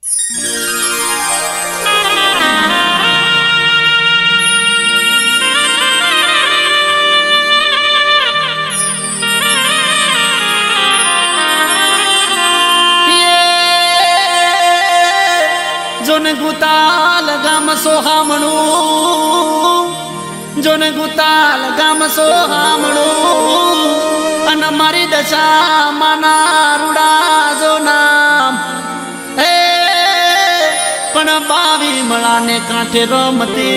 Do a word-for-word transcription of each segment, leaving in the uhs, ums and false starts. जोने गुता लगाम सोहा मणो जोने गुता लगाम सोहा मणो अन मारी दशा माना रुड़ा जो नाम हे पण बावी मलाने कांठे रोमती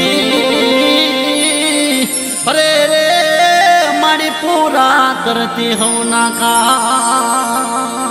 अरे रे मारी पूरा करती हो ना का।